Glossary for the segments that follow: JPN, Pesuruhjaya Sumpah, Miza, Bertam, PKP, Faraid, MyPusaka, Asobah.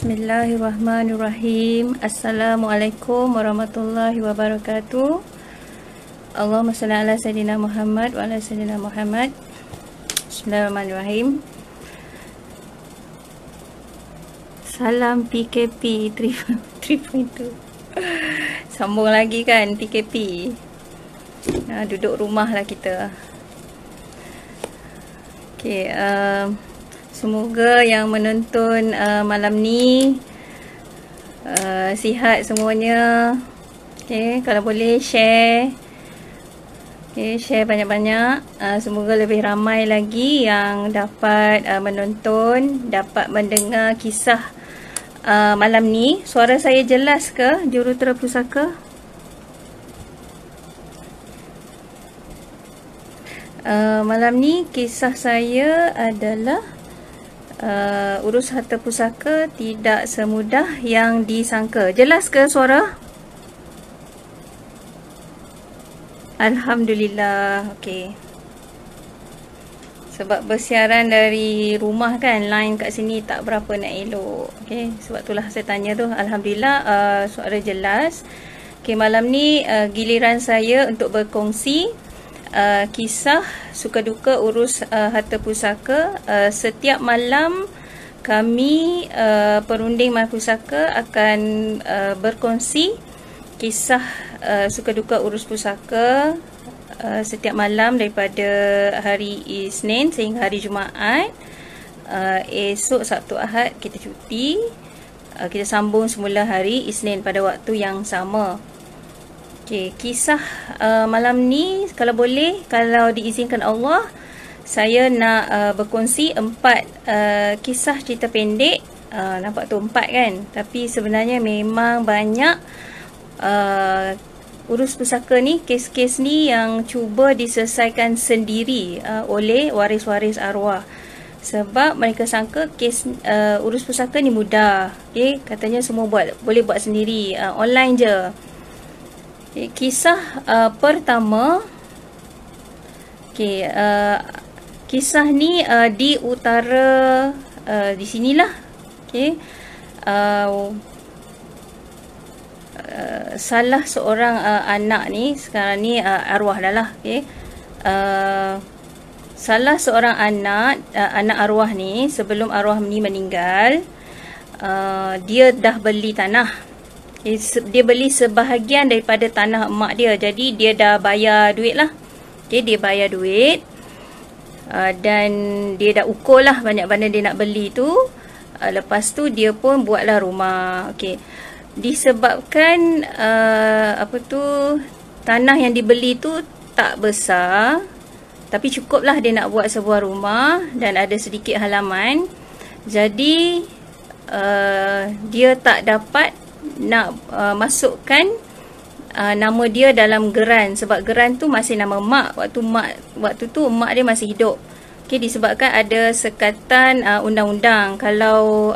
Bismillahirrahmanirrahim. Assalamualaikum warahmatullahi wabarakatuh. Allahumma salli ala sayyidina Muhammad wa ala sayyidina Muhammad. Bismillahirrahmanirrahim. Salam PKP 3.2. Sambung lagi kan PKP. Nah, duduk rumah lah kita. Okay, semoga yang menonton malam ni sihat semuanya. Okay, kalau boleh share. Okay, share banyak-banyak. Semoga lebih ramai lagi yang dapat menonton, dapat mendengar kisah malam ni. Suara saya jelas ke, jurutera pusaka? Malam ni kisah saya adalah urus harta pusaka tidak semudah yang disangka. Jelas ke suara? Alhamdulillah. Okey. Sebab bersiaran dari rumah kan, line kat sini tak berapa nak elok. Okey, sebab itulah saya tanya tu. Alhamdulillah suara jelas. Okey, malam ni giliran saya untuk berkongsi kisah suka duka urus harta pusaka. Setiap malam kami perunding MyPusaka akan berkongsi kisah suka duka urus pusaka setiap malam daripada hari Isnin sehingga hari Jumaat. Esok Sabtu Ahad kita cuti. Kita sambung semula hari Isnin pada waktu yang sama. Okay, kisah malam ni kalau boleh, kalau diizinkan Allah, saya nak berkongsi 4 kisah cerita pendek. Nampak tu 4 kan, tapi sebenarnya memang banyak urus pusaka ni, kes-kes ni yang cuba diselesaikan sendiri oleh waris-waris arwah. Sebab mereka sangka kes urus pusaka ni mudah. Okay, katanya semua boleh buat sendiri, online je. Okay, kisah pertama. Okay, kisah ni di utara, di sinilah. Okay, salah seorang anak ni, sekarang ni arwah dah lah. Okay, salah seorang anak arwah ni, sebelum arwah ni meninggal, dia dah beli tanah. Dia beli sebahagian daripada tanah emak dia. Jadi dia dah bayar duit lah. Okay, dia bayar duit dan dia dah ukur lah banyak benda dia nak beli tu. Lepas tu dia pun buatlah rumah. Okay, disebabkan tanah yang dibeli tu tak besar, tapi cukup lah dia nak buat sebuah rumah dan ada sedikit halaman. Jadi dia tak dapat nak masukkan nama dia dalam geran, sebab geran tu masih nama mak. Waktu tu mak dia masih hidup. Okey, disebabkan ada sekatan undang-undang, kalau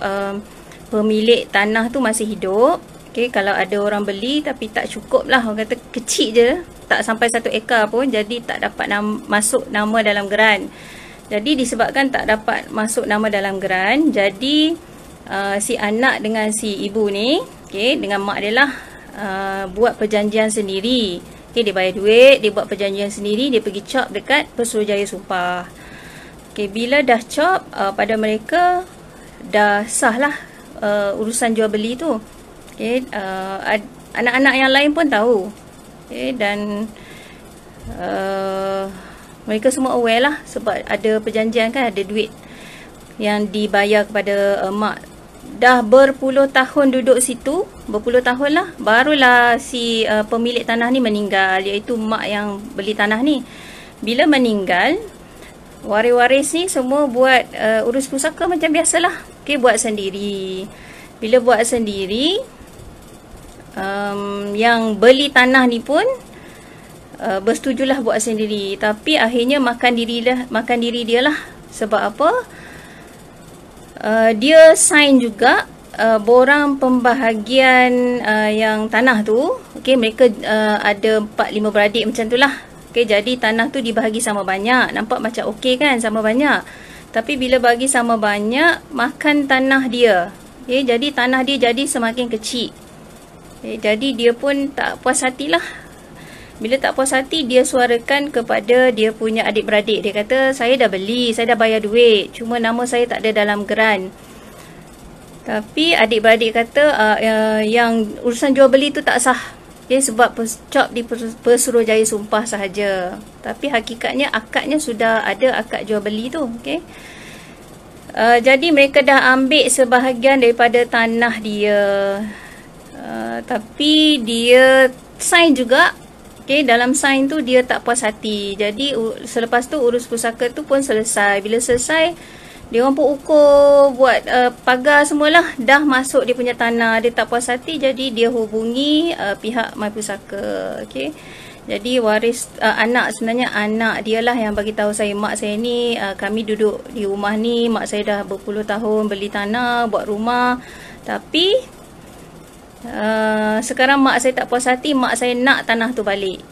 pemilik tanah tu masih hidup, okey, kalau ada orang beli tapi tak cukup lah, orang kata kecil je, tak sampai 1 ekar pun, jadi tak dapat masuk nama dalam geran. Jadi disebabkan tak dapat masuk nama dalam geran, jadi si anak dengan si ibu ni, okay, dengan mak dia lah, buat perjanjian sendiri. Okay, dia bayar duit, dia buat perjanjian sendiri, dia pergi chop dekat Pesuruhjaya Sumpah. Okay, bila dah chop, pada mereka dah sah lah urusan jual beli tu. Okay, anak-anak yang lain pun tahu. Okay, dan mereka semua aware lah, sebab ada perjanjian kan, ada duit yang dibayar kepada mak. Dah berpuluh tahun duduk situ, berpuluh tahun lah, barulah si pemilik tanah ni meninggal, iaitu mak yang beli tanah ni. Bila meninggal, waris-waris ni semua buat urus pusaka macam biasalah. Okay, buat sendiri. Bila buat sendiri, yang beli tanah ni pun bersetujulah buat sendiri. Tapi akhirnya makan diri dia lah. Sebab apa? Dia sign juga borang pembahagian yang tanah tu. Okey, mereka ada 4-5 beradik macam tu lah. Okey, jadi tanah tu dibahagi sama banyak. Nampak macam okey kan, sama banyak. Tapi bila bagi sama banyak, makan tanah dia. Okay, jadi tanah dia jadi semakin kecil. Okay, jadi dia pun tak puas hatilah. Bila tak puas hati, dia suarakan kepada dia punya adik-beradik. Dia kata, saya dah beli, saya dah bayar duit, cuma nama saya tak ada dalam geran. Tapi adik-beradik kata, yang urusan jual beli tu tak sah. Okay, sebab cop di Pesuruhjaya sumpah sahaja. Tapi hakikatnya akadnya sudah ada akad jual beli tu. Okay. Jadi mereka dah ambil sebahagian daripada tanah dia. Tapi dia sign juga. Okay, dalam sign tu dia tak puas hati. Jadi selepas tu urus pusaka tu pun selesai. Bila selesai, dia orang pun ukur, buat pagar semualah. Dah masuk dia punya tanah, dia tak puas hati. Jadi dia hubungi pihak MyPusaka. Okay. Jadi waris anak, sebenarnya anak dia lah yang bagi tahu saya, mak saya ni kami duduk di rumah ni, mak saya dah berpuluh tahun beli tanah, buat rumah. Tapi sekarang mak saya tak puas hati, mak saya nak tanah tu balik.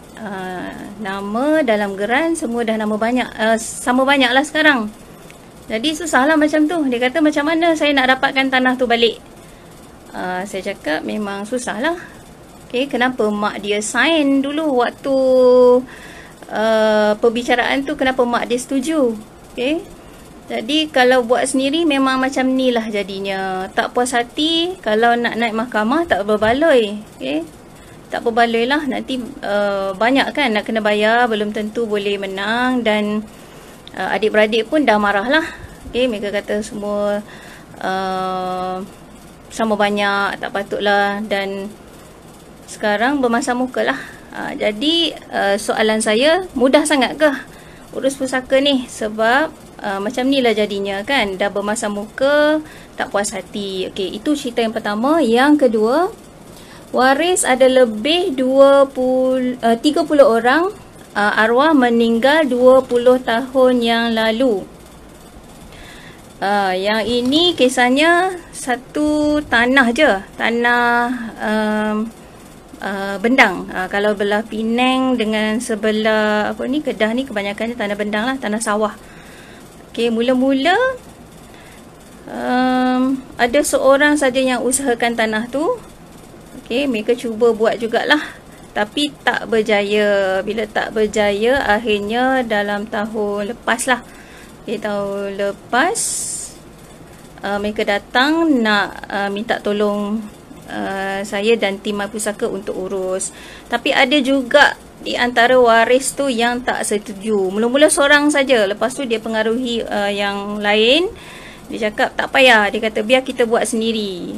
Nama dalam geran semua dah nama banyak, sama banyak lah sekarang. Jadi susahlah macam tu. Dia kata, macam mana saya nak dapatkan tanah tu balik? Saya cakap memang susahlah. Okay, kenapa mak dia sign dulu waktu perbicaraan tu, kenapa mak dia setuju? Okay. Jadi kalau buat sendiri memang macam ni lah jadinya. Tak puas hati, kalau nak naik mahkamah tak berbaloi. Okay. Tak berbaloi lah, nanti banyak kan nak kena bayar, belum tentu boleh menang. Dan adik-beradik pun dah marah lah. Okay, mereka kata semua sama banyak, tak patutlah. Dan sekarang bermasa muka lah. Jadi soalan saya, mudah sangat ke urus pusaka ni? Sebab macam ni lah jadinya kan, dah bermasa muka, tak puas hati. Okey, itu cerita yang pertama. Yang kedua, waris ada lebih 30 orang, arwah meninggal 20 tahun yang lalu. Yang ini kisahnya satu tanah je, tanah Bendang. Kalau belah Penang dengan sebelah apa ni, Kedah ni, kebanyakannya tanah bendang lah, tanah sawah. Okey, mula-mula ada seorang saja yang usahakan tanah tu. Okey, mereka cuba buat jugalah, tapi tak berjaya. Bila tak berjaya, akhirnya dalam tahun lepas lah, okay, tahun lepas mereka datang nak minta tolong saya dan tim MyPusaka untuk urus. Tapi ada juga di antara waris tu yang tak setuju. Mula-mula seorang saja, lepas tu dia pengaruhi yang lain. Dia cakap tak payah, dia kata biar kita buat sendiri.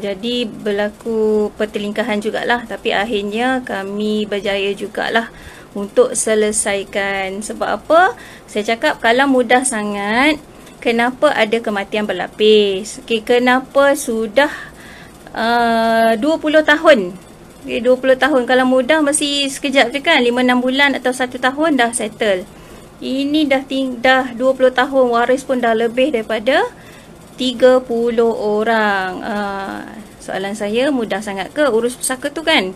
Jadi berlaku pertelingkahan jugalah, tapi akhirnya kami berjaya jugalah untuk selesaikan. Sebab apa? Saya cakap kalau mudah sangat, kenapa ada kematian berlapis? Okay, kenapa sudah 20 tahun? Okay, 20 tahun. Kalau mudah mesti sekejap je kan, 5-6 bulan atau 1 tahun dah settle. Ini dah 20 tahun, waris pun dah lebih daripada 30 orang. Soalan saya, mudah sangat ke urus pusaka tu kan?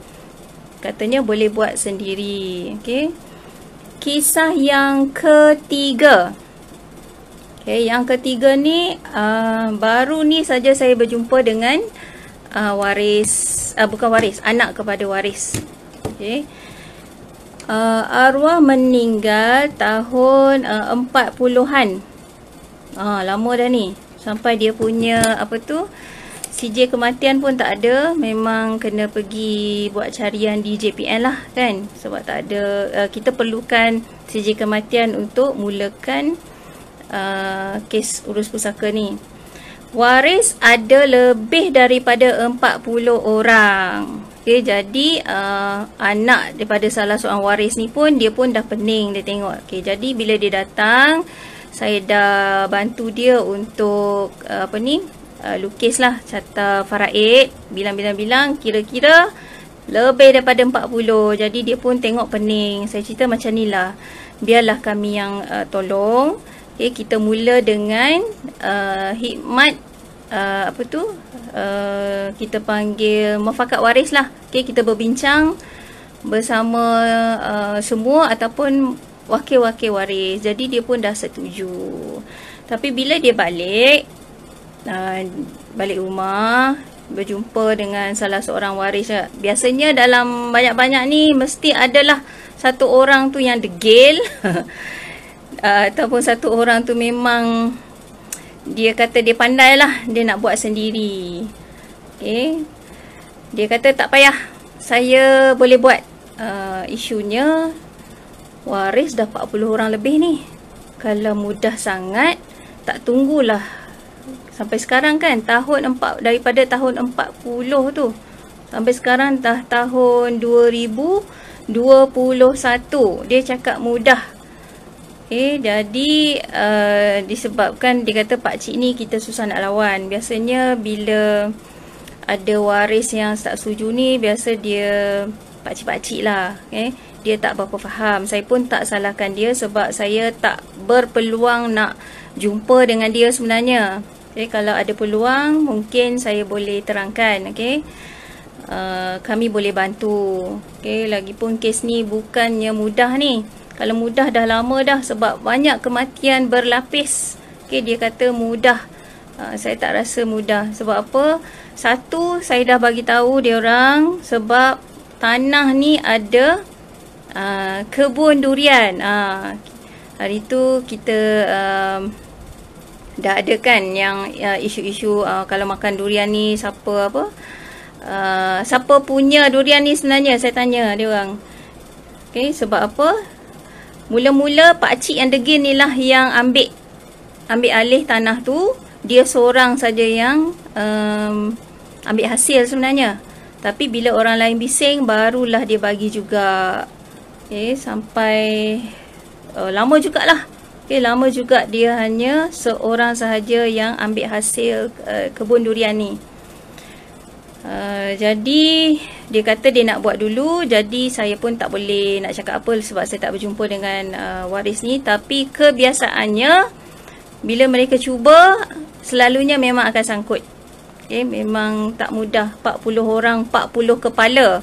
Katanya boleh buat sendiri. Okay. Kisah yang ketiga. Okay, yang ketiga ni baru ni saja saya berjumpa dengan anak kepada waris. Okay. Arwah meninggal tahun 40-an. Lama dah ni. Sampai dia punya apa tu, CJ kematian pun tak ada. Memang kena pergi buat carian di JPN lah kan. Sebab tak ada, kita perlukan CJ kematian untuk mulakan kes urus pusaka ni. Waris ada lebih daripada 40 orang. Okay, jadi anak daripada salah seorang waris ni pun, dia pun dah pening dia tengok. Okay, jadi bila dia datang, saya dah bantu dia untuk lukis lah carta Faraid. Bilang-bilang, kira-kira lebih daripada 40. Jadi dia pun tengok pening. Saya cerita macam ni lah, biarlah kami yang tolong. Okay, kita mula dengan khidmat kita panggil mufakat waris lah. Okay, kita berbincang bersama semua ataupun wakil-wakil waris. Jadi dia pun dah setuju. Tapi bila dia balik, balik rumah, berjumpa dengan salah seorang waris. Biasanya dalam banyak-banyak ni mesti adalah satu orang tu yang degil ataupun satu orang tu memang dia kata dia pandai lah, dia nak buat sendiri. Okay. Dia kata tak payah, saya boleh buat. Isunya waris dah 40 orang lebih ni. Kalau mudah sangat, tak tunggulah sampai sekarang kan, daripada tahun 40 tu sampai sekarang dah tahun 2021. Dia cakap mudah. Okay, jadi disebabkan dia kata pakcik ni kita susah nak lawan. Biasanya bila ada waris yang tak setuju ni, biasa dia pakcik-pakcik lah, okay? Dia tak berapa faham. Saya pun tak salahkan dia sebab saya tak berpeluang nak jumpa dengan dia sebenarnya. Okay, kalau ada peluang mungkin saya boleh terangkan, okay? Kami boleh bantu, okay? Lagipun kes ni bukannya mudah ni. Kalau mudah dah lama dah sebab banyak kematian berlapis, okay? Dia kata mudah. Saya tak rasa mudah. Sebab apa? Satu, saya dah bagi tahu dia orang sebab tanah ni ada kebun durian. Hari tu kita dah ada kan yang isu-isu kalau makan durian ni siapa punya durian ni sebenarnya, saya tanya dia orang. Okey, sebab apa? Mula-mula pak cik yang degil ni lah yang ambil alih tanah tu, dia seorang saja yang ambil hasil sebenarnya. Tapi bila orang lain bising barulah dia bagi juga. Okey, sampai lama jugalah. Okay, lama juga dia hanya seorang sahaja yang ambil hasil kebun durian ni. Jadi dia kata dia nak buat dulu. Jadi saya pun tak boleh nak cakap apa sebab saya tak berjumpa dengan waris ni. Tapi kebiasaannya bila mereka cuba selalunya memang akan sangkut. Okay, memang tak mudah. 40 orang, 40 kepala.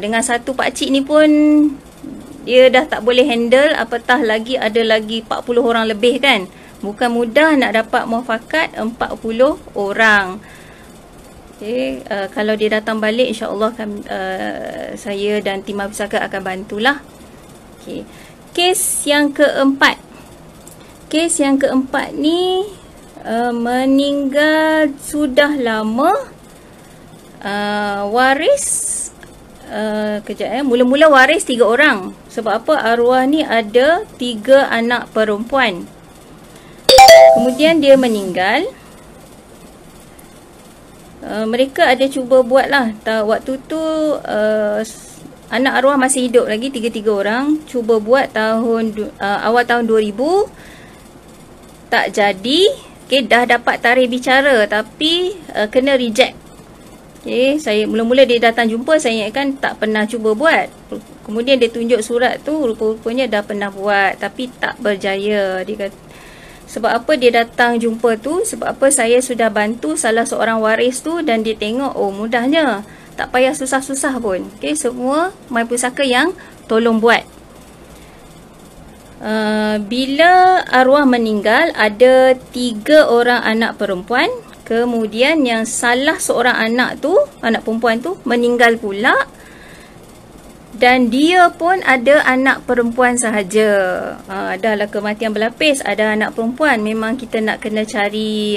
Dengan satu pakcik ni pun dia dah tak boleh handle, apatah lagi ada lagi 40 orang lebih kan. Bukan mudah nak dapat muafakat 40 orang. Okay, kalau dia datang balik insyaAllah saya dan tim MyPusaka akan bantulah. Okay. Kes yang keempat. Kes yang keempat ni meninggal sudah lama waris. Mula-mula waris 3 orang. Sebab apa? Arwah ni ada 3 anak perempuan. Kemudian dia meninggal. Mereka ada cuba buat lah. Waktu tu anak arwah masih hidup lagi, 3 orang. Cuba buat awal tahun 2000. Tak jadi. Okay, dah dapat tarikh bicara tapi kena reject. Okay, saya mula-mula dia datang jumpa saya ingatkan tak pernah cuba buat. Kemudian dia tunjuk surat tu, rupa-rupanya dah pernah buat tapi tak berjaya. Dia kata, sebab apa dia datang jumpa tu? Sebab apa saya sudah bantu salah seorang waris tu dan dia tengok oh mudahnya. Tak payah susah-susah pun. Okay, semua MyPusaka yang tolong buat. Bila arwah meninggal ada 3 orang anak perempuan. Kemudian yang salah seorang anak perempuan tu meninggal pula dan dia pun ada anak perempuan sahaja. Adalah kematian berlapis, ada anak perempuan, memang kita nak kena cari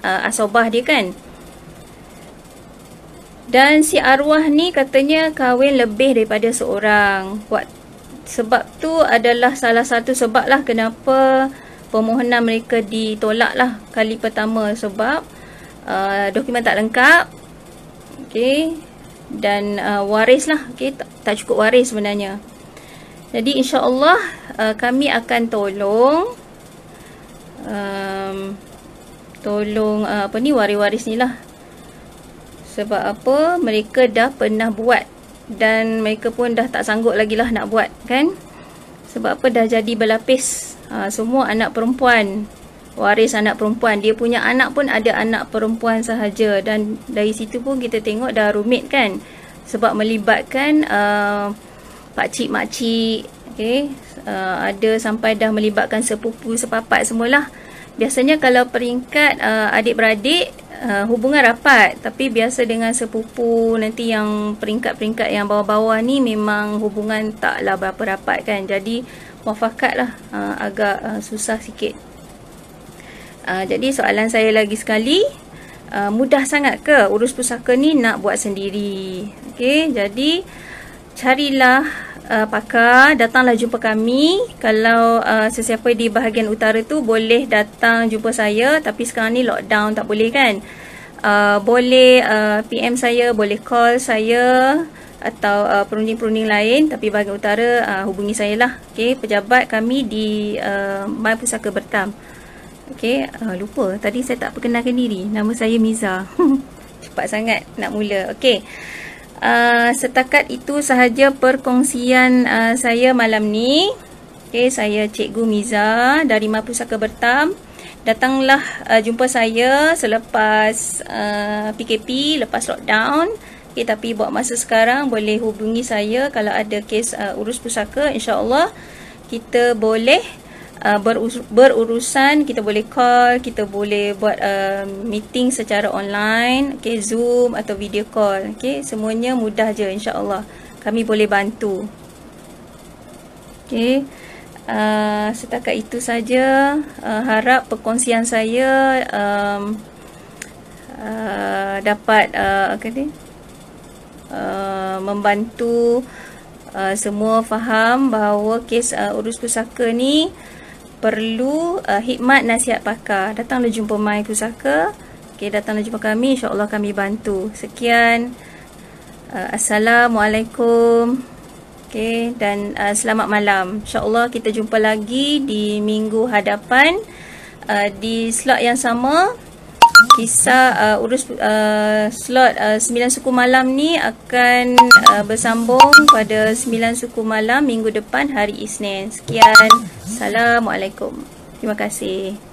asobah dia kan. Dan si arwah ni katanya kahwin lebih daripada seorang. Sebab tu adalah salah satu sebab lah kenapa permohonan mereka ditolak lah kali pertama sebab dokumen tak lengkap, okay? Dan waris lah, okay? tak cukup waris sebenarnya. Jadi insyaAllah kami akan tolong waris-waris ni lah. Sebab apa? Mereka dah pernah buat dan mereka pun dah tak sanggup lagi lah nak buat kan. Sebab apa? Dah jadi berlapis. Semua anak perempuan, waris anak perempuan, dia punya anak pun ada anak perempuan sahaja. Dan dari situ pun kita tengok dah rumit kan, sebab melibatkan pakcik, makcik, okay? Ada sampai dah melibatkan sepupu, sepapat semualah. Biasanya kalau peringkat adik-beradik, hubungan rapat, tapi biasa dengan sepupu nanti yang peringkat-peringkat yang bawah-bawah ni memang hubungan taklah berapa rapat kan. Jadi muafakatlah agak susah sikit. Jadi soalan saya lagi sekali, mudah sangat ke urus pusaka ni nak buat sendiri? Okey, jadi carilah pakar, datanglah jumpa kami. Kalau sesiapa di bahagian utara tu boleh datang jumpa saya, tapi sekarang ni lockdown tak boleh kan. Boleh PM saya, boleh call saya atau perunding-perunding lain, tapi bahagian utara hubungi saya lah. Okay, pejabat kami di MyPusaka Bertam. Okay, lupa tadi saya tak perkenalkan diri, nama saya Miza. Cepat sangat nak mula. Okay, setakat itu sahaja perkongsian saya malam ni. Okay, saya Cikgu Miza dari MyPusaka Bertam. Datanglah jumpa saya selepas PKP, lepas lockdown. Okay, tapi buat masa sekarang boleh hubungi saya kalau ada kes urus pusaka. InsyaAllah kita boleh berurusan, kita boleh call, kita boleh buat meeting secara online, okay, Zoom atau video call, okay, semuanya mudah je, insyaAllah kami boleh bantu. Okay, setakat itu saja. Harap perkongsian saya dapat membantu semua faham bahawa kes urus pusaka ni perlu hikmat nasihat pakar. Datanglah jumpa MyPusaka. Okay, datanglah jumpa kami, insyaAllah kami bantu. Sekian, Assalamualaikum. Okay, dan selamat malam. InsyaAllah kita jumpa lagi di minggu hadapan di slot yang sama. Kisah slot 9 Suku Malam ni akan bersambung pada 9 Suku Malam minggu depan hari Isnin. Sekian. Assalamualaikum. Terima kasih.